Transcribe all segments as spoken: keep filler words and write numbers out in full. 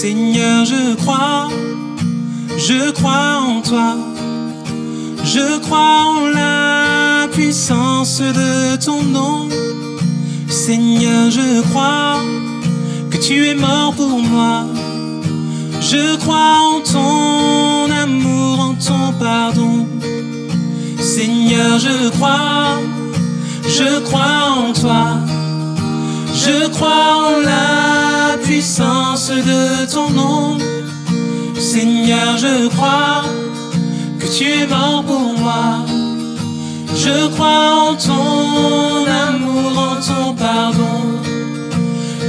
Seigneur, je crois, je crois en toi, je crois en la puissance de ton nom. Seigneur, je crois que tu es mort pour moi, je crois en ton amour, en ton pardon. Seigneur, je crois, je crois en toi, je crois en la puissance de ton nom. Seigneur, je crois que tu es mort pour moi, je crois en ton amour, en ton pardon.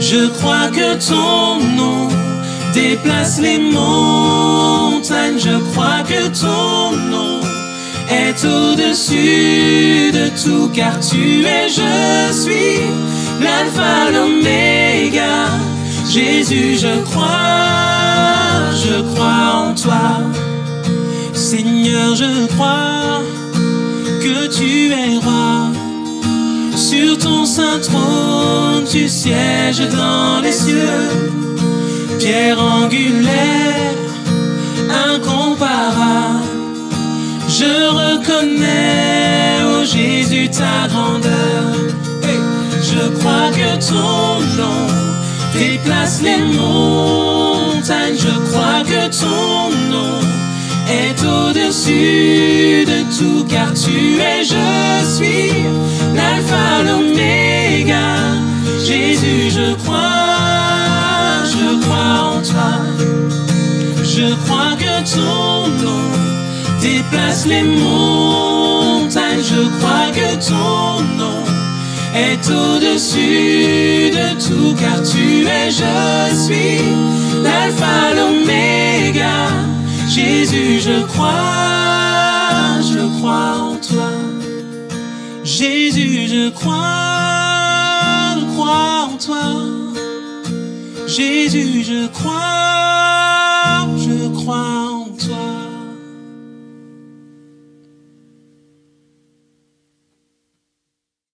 Je crois que ton nom déplace les montagnes, je crois que ton nom est au-dessus de tout, car tu es, je suis, l'alpha, l'oméga. Jésus, je crois, je crois en toi. Seigneur, je crois que tu es roi, sur ton saint trône tu sièges dans les cieux. Pierre angulaire, incomparable, je reconnais, ô Jésus, ta grandeur. Hey, je crois que ton nom déplace les montagnes, je crois que ton nom est au-dessus de tout, car tu es, je suis, l'alpha, l'oméga. Jésus, je crois, je crois en toi, je crois que ton nom déplace les montagnes, je crois que ton nom est au-dessus de tout, car tu es, je suis, l'alpha, l'oméga. Jésus, je crois, je crois en toi. Jésus, je crois, je crois en toi. Jésus, je crois.